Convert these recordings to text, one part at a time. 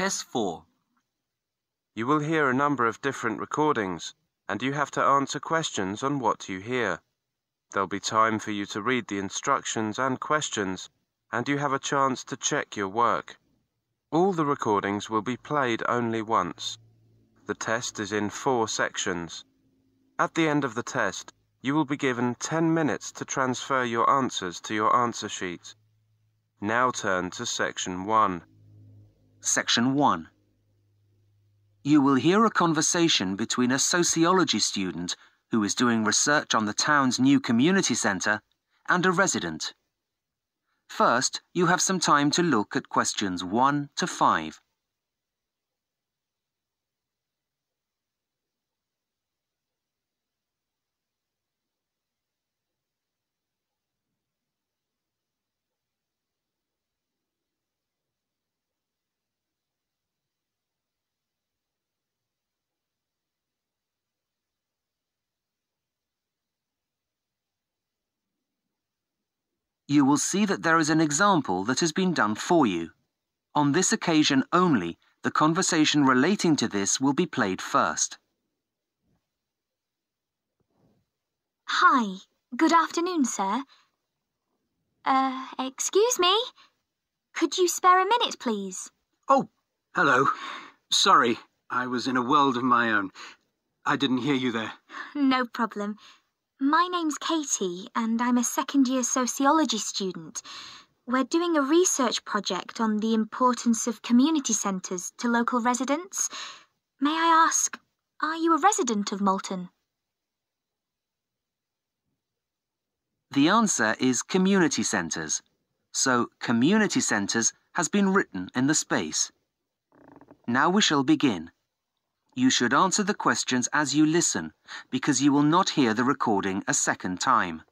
test for? You will hear a number of different recordings, and you have to answer questions on what you hear. There'll be time for you to read the instructions and questions, and you have a chance to check your work. All the recordings will be played only once. The test is in 4 sections. At the end of the test, you will be given 10 minutes to transfer your answers to your answer sheet. Now turn to Section 1. Section 1. You will hear a conversation between a sociology student who is doing research on the town's new community centre and a resident. First, you have some time to look at questions 1 to 5. You will see that there is an example that has been done for you. On this occasion only, the conversation relating to this will be played first. Hi, good afternoon, sir. Excuse me? Could you spare a minute, please? Oh, hello. Sorry, I was in a world of my own. I didn't hear you there. No problem. My name's Katie, and I'm a second-year sociology student. We're doing a research project on the importance of community centres to local residents. May I ask, are you a resident of Moulton? The answer is community centres. So, community centres has been written in the space. Now we shall begin. You should answer the questions as you listen, because you will not hear the recording a second time.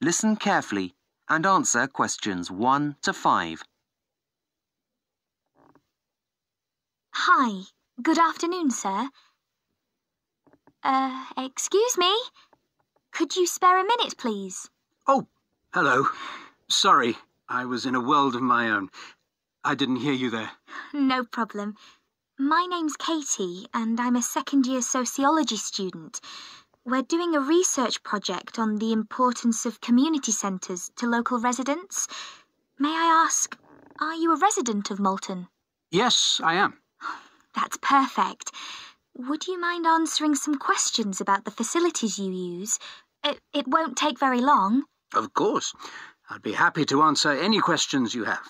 Listen carefully and answer questions 1 to 5. Hi, good afternoon, sir. Excuse me? Could you spare a minute, please? Oh, hello. Sorry, I was in a world of my own. I didn't hear you there. No problem. My name's Katie, and I'm a second-year sociology student. We're doing a research project on the importance of community centres to local residents. May I ask, are you a resident of Moulton? Yes, I am. That's perfect. Would you mind answering some questions about the facilities you use? It won't take very long. Of course. I'd be happy to answer any questions you have.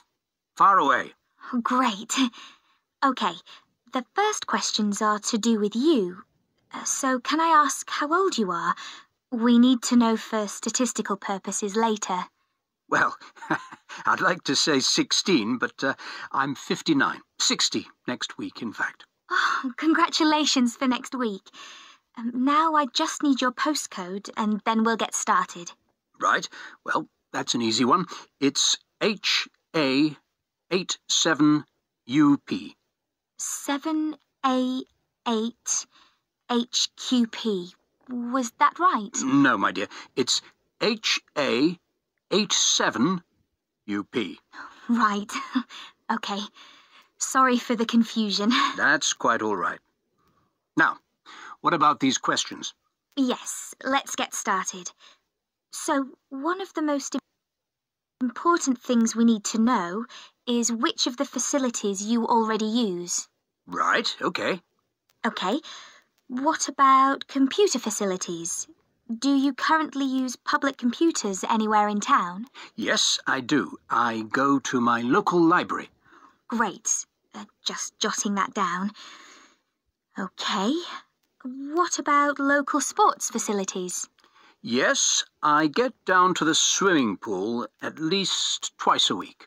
Fire away. Oh, great. Okay. The first questions are to do with you, so can I ask how old you are? We need to know for statistical purposes later. Well, I'd like to say 16, but I'm 59. 60 next week, in fact. Oh, congratulations for next week. Now I just need your postcode and then we'll get started. Right. Well, that's an easy one. It's HA87UP. 7A8HQP. Was that right? No, my dear. It's HA87UP. Right. OK. Sorry for the confusion. That's quite all right. Now, what about these questions? Yes, let's get started. So, one of the most important things we need to know is which of the facilities you already use. Right, OK. OK. What about computer facilities? Do you currently use public computers anywhere in town? Yes, I do. I go to my local library. Great. Just jotting that down. OK. What about local sports facilities? Yes, I get down to the swimming pool at least twice a week.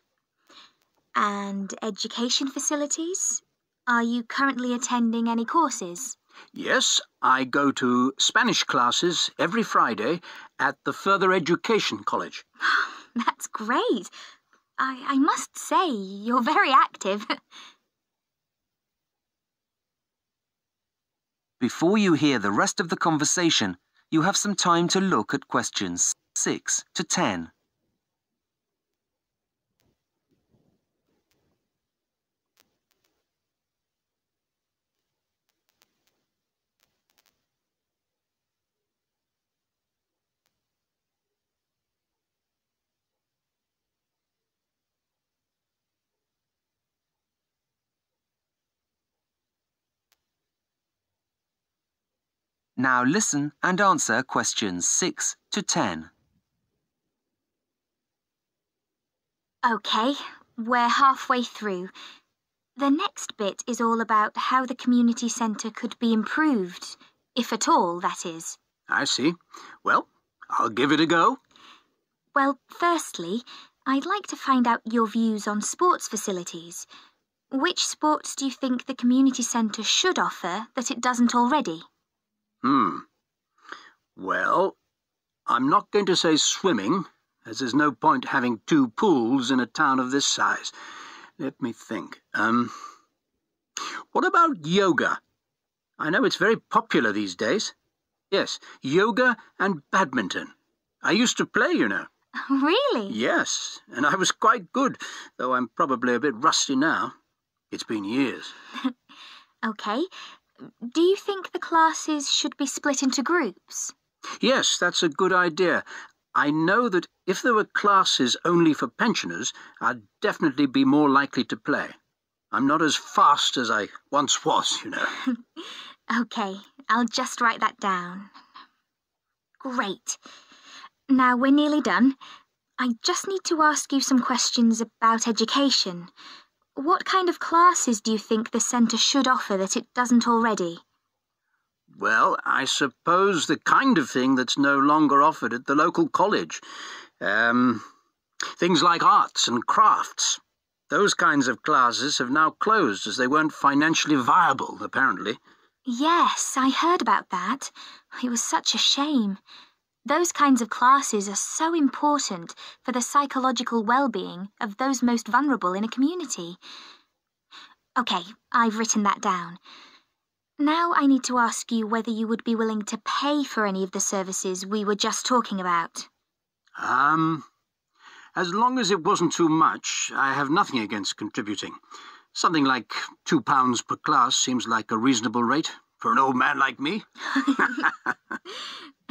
And education facilities? Are you currently attending any courses? Yes, I go to Spanish classes every Friday at the Further Education College. That's great. I must say, you're very active. Before you hear the rest of the conversation, you have some time to look at questions 6 to 10. Now listen and answer questions 6 to 10. OK, we're halfway through. The next bit is all about how the community centre could be improved, if at all, that is. I see. Well, I'll give it a go. Well, firstly, I'd like to find out your views on sports facilities. Which sports do you think the community centre should offer that it doesn't already? Well, I'm not going to say swimming, as there's no point having two pools in a town of this size. Let me think. What about yoga? I know it's very popular these days. Yes, yoga and badminton. I used to play, you know. Really? Yes, and I was quite good, though I'm probably a bit rusty now. It's been years. OK. Do you think the classes should be split into groups? Yes, that's a good idea. I know that if there were classes only for pensioners, I'd definitely be more likely to play. I'm not as fast as I once was, you know. OK, I'll just write that down. Great. Now, we're nearly done. I just need to ask you some questions about education. What kind of classes do you think the centre should offer that it doesn't already? Well, I suppose the kind of thing that's no longer offered at the local college. Things like arts and crafts. Those kinds of classes have now closed as they weren't financially viable, apparently. Yes, I heard about that. It was such a shame. Those kinds of classes are so important for the psychological well-being of those most vulnerable in a community. OK, I've written that down. Now I need to ask you whether you would be willing to pay for any of the services we were just talking about. As long as it wasn't too much, I have nothing against contributing. Something like £2 per class seems like a reasonable rate for an old man like me.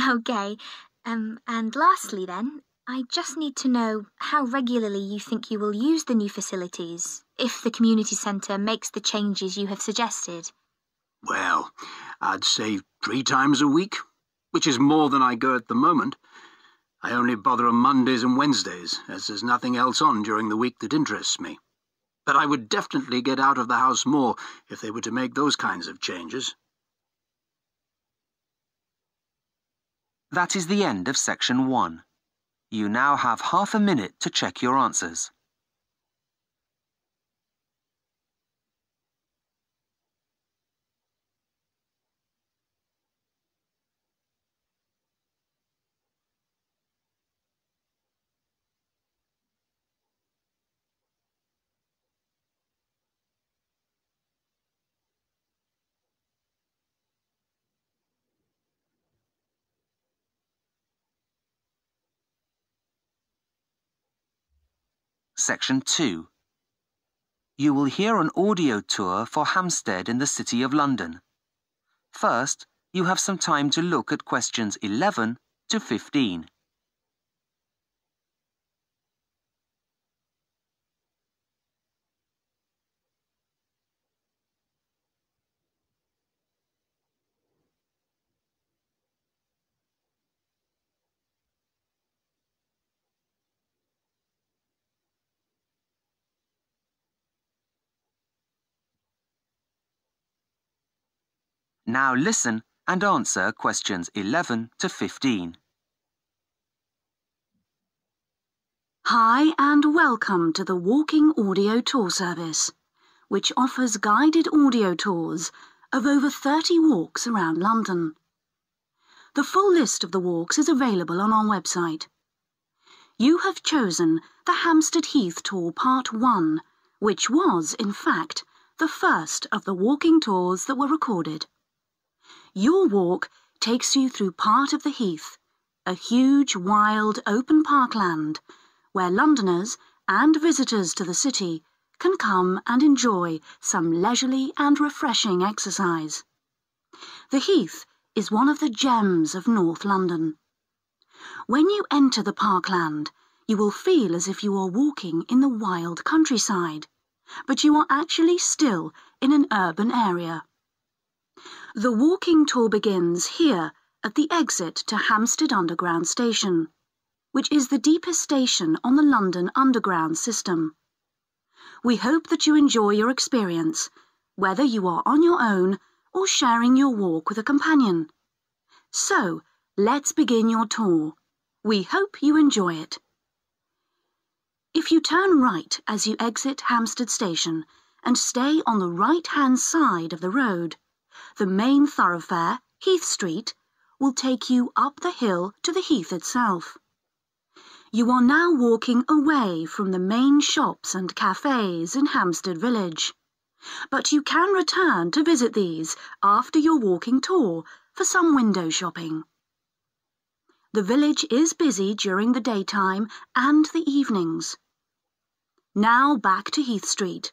OK. And lastly, then, I just need to know how regularly you think you will use the new facilities if the community centre makes the changes you have suggested. Well, I'd say 3 times a week, which is more than I go at the moment. I only bother on Mondays and Wednesdays, as there's nothing else on during the week that interests me. But I would definitely get out of the house more if they were to make those kinds of changes. That is the end of section 1. You now have half a minute to check your answers. Section 2. You will hear an audio tour for Hampstead in the City of London. First, you have some time to look at questions 11 to 15. Now listen and answer questions 11 to 15. Hi and welcome to the Walking Audio Tour Service, which offers guided audio tours of over 30 walks around London. The full list of the walks is available on our website. You have chosen the Hampstead Heath Tour Part 1, which was, in fact, the first of the walking tours that were recorded. Your walk takes you through part of the Heath, a huge, wild, open parkland where Londoners and visitors to the city can come and enjoy some leisurely and refreshing exercise. The Heath is one of the gems of North London. When you enter the parkland, you will feel as if you are walking in the wild countryside, but you are actually still in an urban area. The walking tour begins here at the exit to Hampstead Underground Station, which is the deepest station on the London Underground system. We hope that you enjoy your experience, whether you are on your own or sharing your walk with a companion. So, let's begin your tour. We hope you enjoy it. If you turn right as you exit Hampstead Station and stay on the right-hand side of the road, the main thoroughfare, Heath Street, will take you up the hill to the Heath itself. You are now walking away from the main shops and cafes in Hampstead Village, but you can return to visit these after your walking tour for some window shopping. The village is busy during the daytime and the evenings. Now back to Heath Street.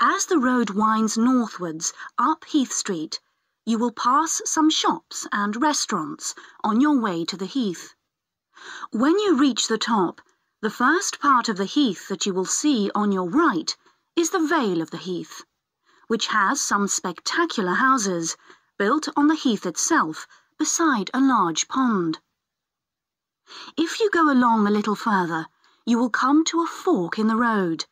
As the road winds northwards up Heath Street, you will pass some shops and restaurants on your way to the Heath. When you reach the top, the first part of the Heath that you will see on your right is the Vale of the Heath, which has some spectacular houses built on the Heath itself beside a large pond. If you go along a little further, you will come to a fork in the road,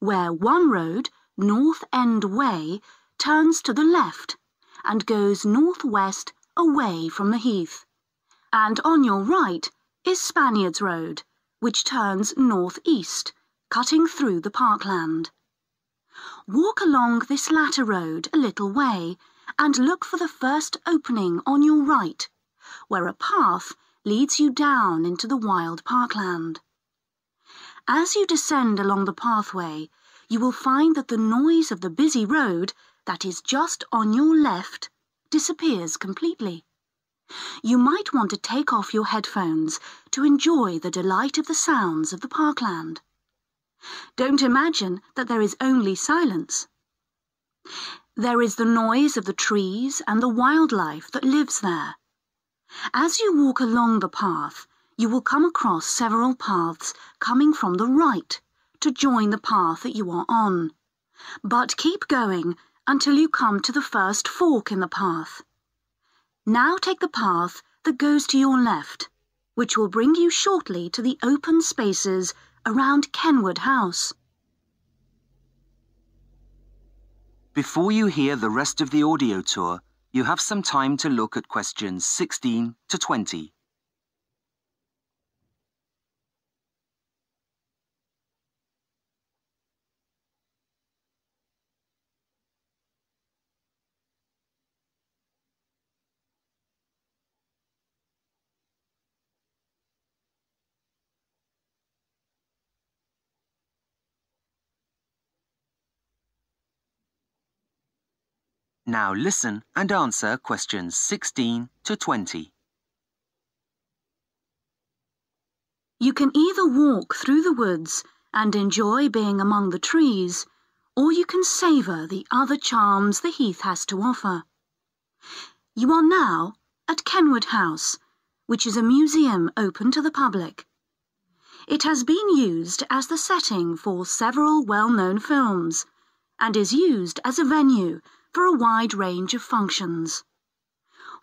where one road, North End Way, turns to the left and goes northwest away from the Heath, and on your right is Spaniards Road, which turns northeast, cutting through the parkland. Walk along this latter road a little way and look for the first opening on your right, where a path leads you down into the wild parkland. As you descend along the pathway, you will find that the noise of the busy road that is just on your left disappears completely. You might want to take off your headphones to enjoy the delight of the sounds of the parkland. Don't imagine that there is only silence. There is the noise of the trees and the wildlife that lives there. As you walk along the path, you will come across several paths coming from the right to join the path that you are on, but keep going until you come to the first fork in the path. Now take the path that goes to your left, which will bring you shortly to the open spaces around Kenwood House. Before you hear the rest of the audio tour, you have some time to look at questions 16 to 20. Now listen and answer questions 16 to 20. You can either walk through the woods and enjoy being among the trees, or you can savour the other charms the Heath has to offer. You are now at Kenwood House, which is a museum open to the public. It has been used as the setting for several well-known films and is used as a venue for a wide range of functions.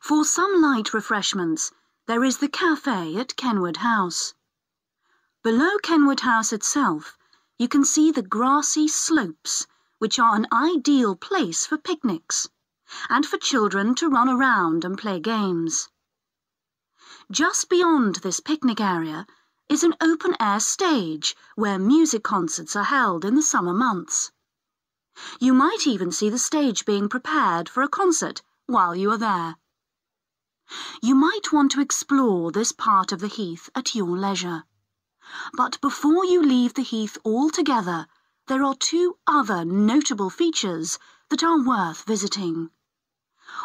For some light refreshments, there is the cafe at Kenwood House. Below Kenwood House itself, you can see the grassy slopes, which are an ideal place for picnics and for children to run around and play games. Just beyond this picnic area is an open-air stage where music concerts are held in the summer months. You might even see the stage being prepared for a concert while you are there. You might want to explore this part of the Heath at your leisure. But before you leave the Heath altogether, there are two other notable features that are worth visiting.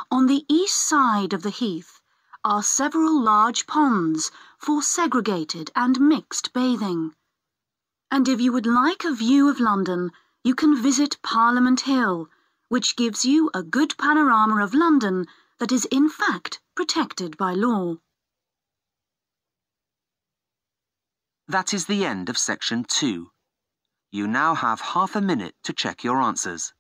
On the east side of the Heath are several large ponds for segregated and mixed bathing. And if you would like a view of London, you can visit Parliament Hill, which gives you a good panorama of London that is in fact protected by law. That is the end of section 2. You now have half a minute to check your answers.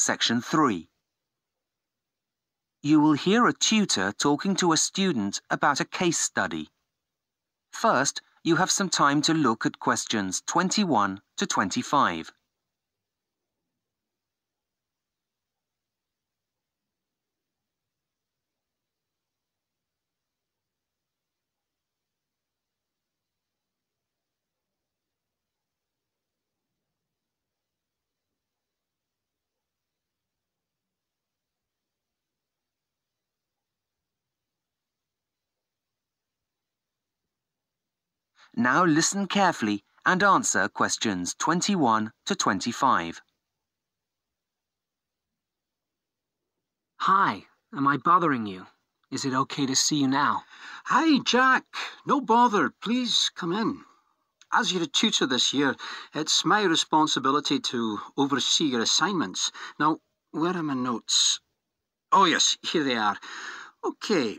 Section 3. You will hear a tutor talking to a student about a case study. First, you have some time to look at questions 21 to 25. Now listen carefully and answer questions 21 to 25. Hi, am I bothering you? Is it okay to see you now? Hi, Jack. No bother. Please come in. As you're a tutor this year, it's my responsibility to oversee your assignments. Now, where are my notes? Oh, yes, here they are. Okay.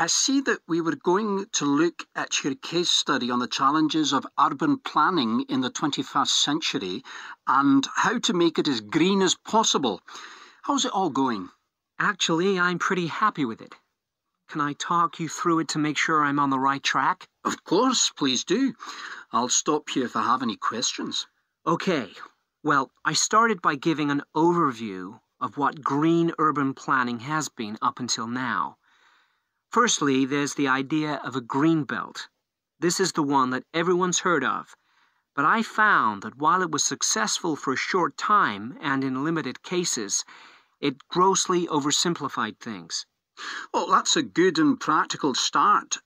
I see that we were going to look at your case study on the challenges of urban planning in the 21st century and how to make it as green as possible. How's it all going? Actually, I'm pretty happy with it. Can I talk you through it to make sure I'm on the right track? Of course, please do. I'll stop you if I have any questions. Okay. Well, I started by giving an overview of what green urban planning has been up until now. Firstly, there's the idea of a green belt. This is the one that everyone's heard of, but I found that while it was successful for a short time and in limited cases, it grossly oversimplified things. Well, that's a good and practical start.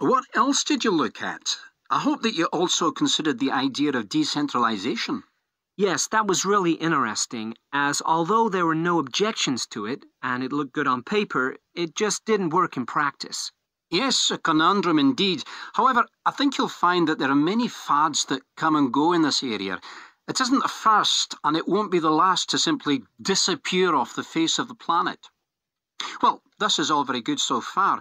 What else did you look at? I hope that you also considered the idea of decentralization. Yes, that was really interesting, as although there were no objections to it, and it looked good on paper, it just didn't work in practice. Yes, a conundrum indeed. However, I think you'll find that there are many fads that come and go in this area. It isn't the first, and it won't be the last to simply disappear off the face of the planet. Well, this is all very good so far.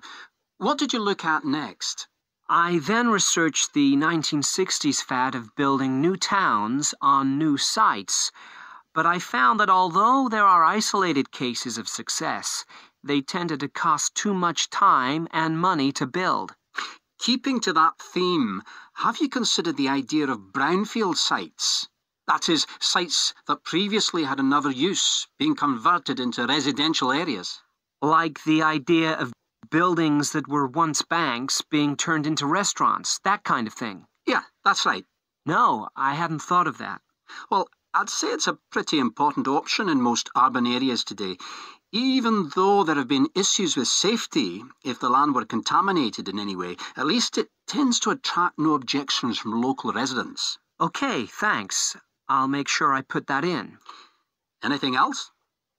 What did you look at next? I then researched the 1960s fad of building new towns on new sites, but I found that although there are isolated cases of success, they tended to cost too much time and money to build. Keeping to that theme, have you considered the idea of brownfield sites? That is, sites that previously had another use being converted into residential areas. Like the idea of buildings that were once banks being turned into restaurants, that kind of thing. Yeah, that's right. No, I hadn't thought of that. Well, I'd say it's a pretty important option in most urban areas today. Even though there have been issues with safety, if the land were contaminated in any way, at least it tends to attract no objections from local residents. Okay, thanks. I'll make sure I put that in. Anything else?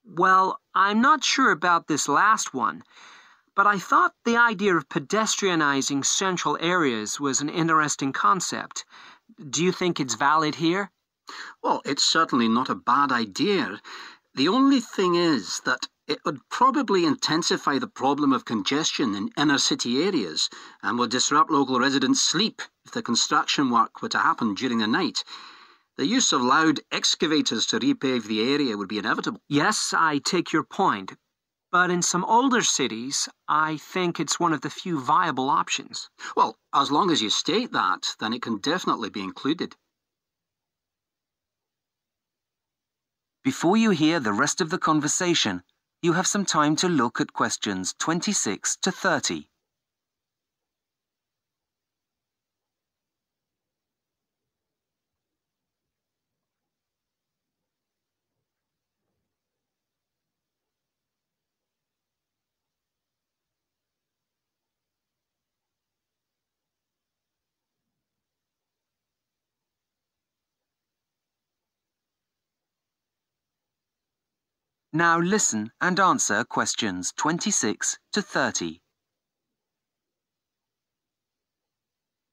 Well, I'm not sure about this last one. But I thought the idea of pedestrianizing central areas was an interesting concept. Do you think it's valid here? Well, it's certainly not a bad idea. The only thing is that it would probably intensify the problem of congestion in inner city areas and would disrupt local residents' sleep if the construction work were to happen during the night. The use of loud excavators to repave the area would be inevitable. Yes, I take your point. But in some older cities, I think it's one of the few viable options. Well, as long as you state that, then it can definitely be included. Before you hear the rest of the conversation, you have some time to look at questions 26 to 30. Now listen and answer questions 26 to 30.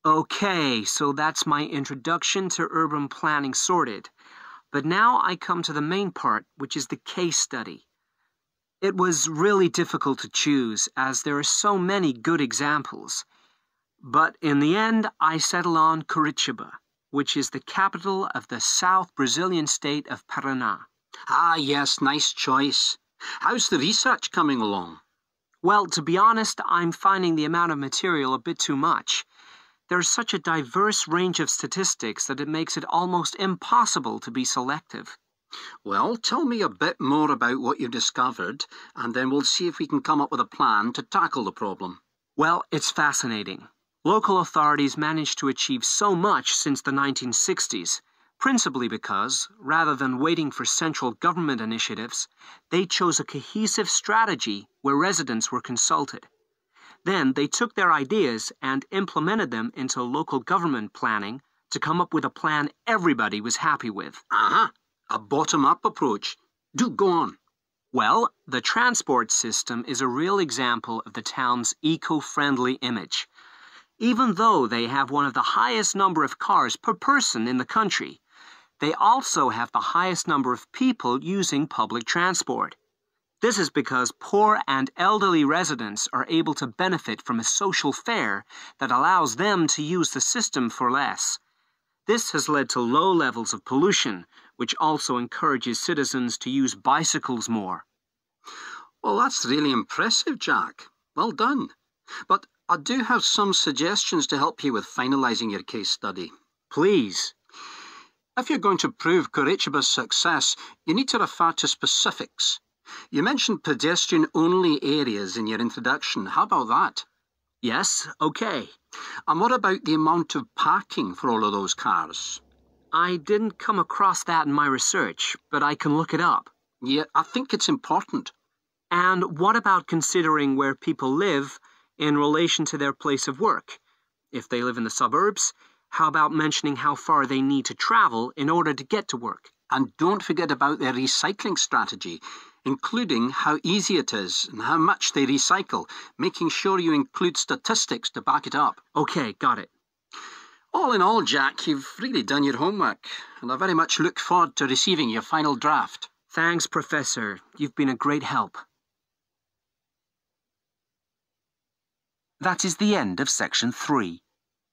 Okay, so that's my introduction to urban planning sorted. But now I come to the main part, which is the case study. It was really difficult to choose, as there are so many good examples. But in the end, I settled on Curitiba, which is the capital of the South Brazilian state of Paraná. Ah, yes, nice choice. How's the research coming along? Well, to be honest, I'm finding the amount of material a bit too much. There's such a diverse range of statistics that it makes it almost impossible to be selective. Well, tell me a bit more about what you've discovered, and then we'll see if we can come up with a plan to tackle the problem. Well, it's fascinating. Local authorities managed to achieve so much since the 1960s, principally because, rather than waiting for central government initiatives, they chose a cohesive strategy where residents were consulted. Then they took their ideas and implemented them into local government planning to come up with a plan everybody was happy with. Uh-huh, a bottom-up approach. Do go on. Well, the transport system is a real example of the town's eco-friendly image. Even though they have one of the highest number of cars per person in the country, they also have the highest number of people using public transport. This is because poor and elderly residents are able to benefit from a social fare that allows them to use the system for less. This has led to low levels of pollution, which also encourages citizens to use bicycles more. Well, that's really impressive, Jack. Well done. But I do have some suggestions to help you with finalizing your case study. Please. If you're going to prove Curitiba's success, you need to refer to specifics. You mentioned pedestrian-only areas in your introduction. How about that? Yes, okay. And what about the amount of parking for all of those cars? I didn't come across that in my research, but I can look it up. Yeah, I think it's important. And what about considering where people live in relation to their place of work? If they live in the suburbs, how about mentioning how far they need to travel in order to get to work? And don't forget about their recycling strategy, including how easy it is and how much they recycle, making sure you include statistics to back it up. Okay, got it. All in all, Jack, you've really done your homework, and I very much look forward to receiving your final draft. Thanks, Professor. You've been a great help. That is the end of Section 3.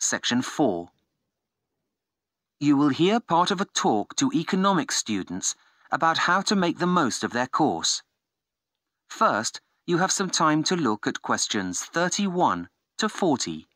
Section 4. You will hear part of a talk to economics students about how to make the most of their course. First, you have some time to look at questions 31 to 40.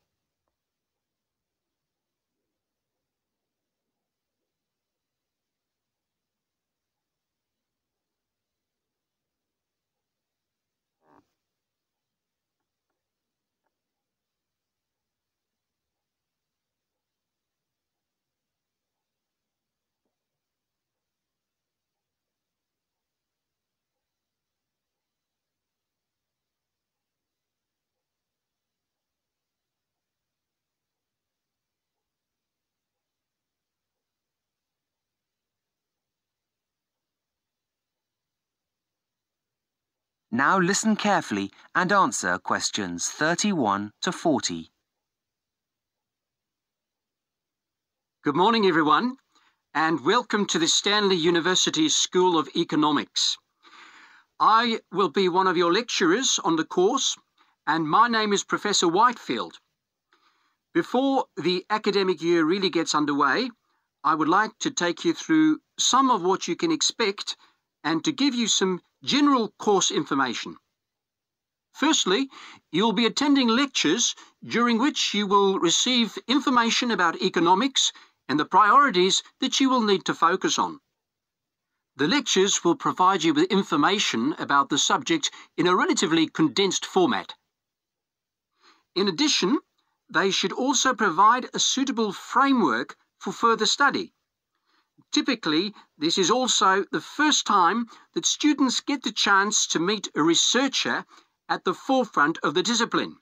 Now listen carefully and answer questions 31 to 40. Good morning, everyone, and welcome to the Stanley University School of Economics. I will be one of your lecturers on the course, and my name is Professor Whitefield. Before the academic year really gets underway, I would like to take you through some of what you can expect and to give you some general course information. Firstly, you'll be attending lectures during which you will receive information about economics and the priorities that you will need to focus on. The lectures will provide you with information about the subject in a relatively condensed format. In addition, they should also provide a suitable framework for further study. Typically, this is also the first time that students get the chance to meet a researcher at the forefront of the discipline.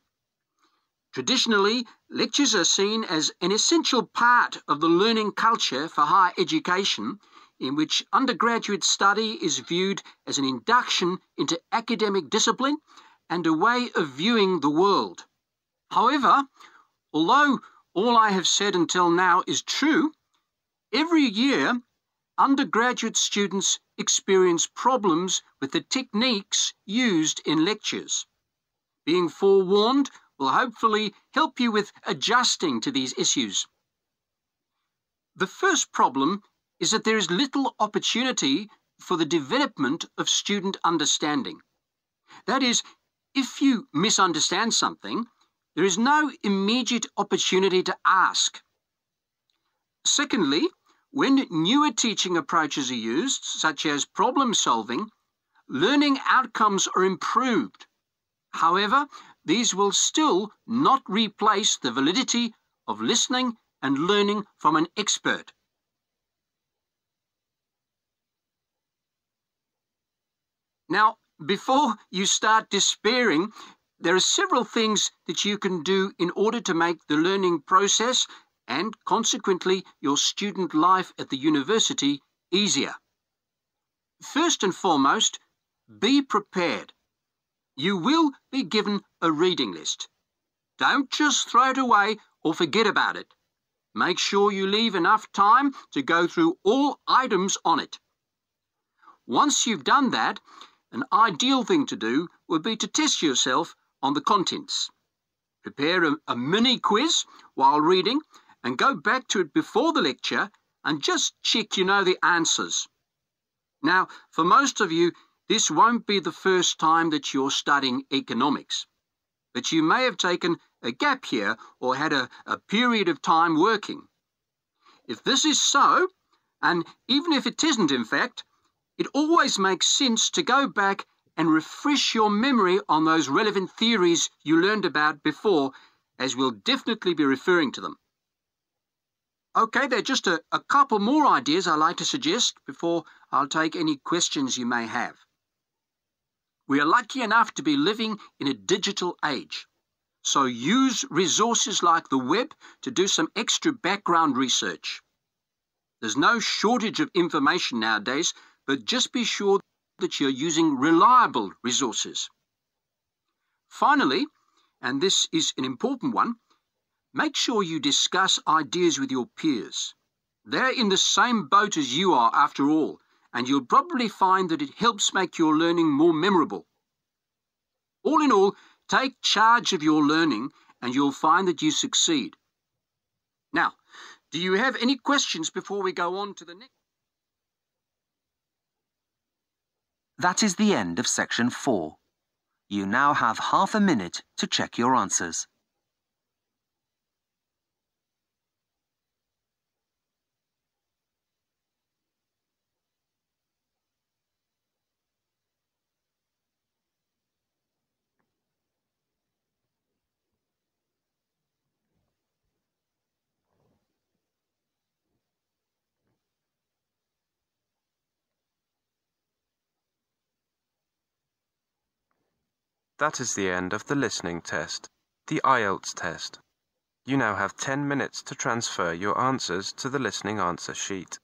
Traditionally, lectures are seen as an essential part of the learning culture for higher education, in which undergraduate study is viewed as an induction into academic discipline and a way of viewing the world. However, although all I have said until now is true, every year undergraduate students experience problems with the techniques used in lectures. Being forewarned will hopefully help you with adjusting to these issues. The first problem is that there is little opportunity for the development of student understanding. That is, if you misunderstand something, there is no immediate opportunity to ask. Secondly, when newer teaching approaches are used, such as problem solving, learning outcomes are improved. However, these will still not replace the validity of listening and learning from an expert. Now, before you start despairing, there are several things that you can do in order to make the learning process and, consequently, your student life at the university easier. First and foremost, be prepared. You will be given a reading list. Don't just throw it away or forget about it. Make sure you leave enough time to go through all items on it. Once you've done that, an ideal thing to do would be to test yourself on the contents. Prepare a mini quiz while reading and go back to it before the lecture and just check you know the answers. Now, for most of you, this won't be the first time that you're studying economics, but you may have taken a gap year or had a period of time working. If this is so, and even if it isn't in fact, it always makes sense to go back and refresh your memory on those relevant theories you learned about before, as we'll definitely be referring to them. Okay, there are just a couple more ideas I'd like to suggest before I'll take any questions you may have. We are lucky enough to be living in a digital age, so use resources like the web to do some extra background research. There's no shortage of information nowadays, but just be sure that you're using reliable resources. Finally, and this is an important one, make sure you discuss ideas with your peers. They're in the same boat as you are, after all, and you'll probably find that it helps make your learning more memorable. All in all, take charge of your learning and you'll find that you succeed. Now, do you have any questions before we go on to the next? That is the end of section 4. You now have half a minute to check your answers. That is the end of the listening test, the IELTS test. You now have 10 minutes to transfer your answers to the listening answer sheet.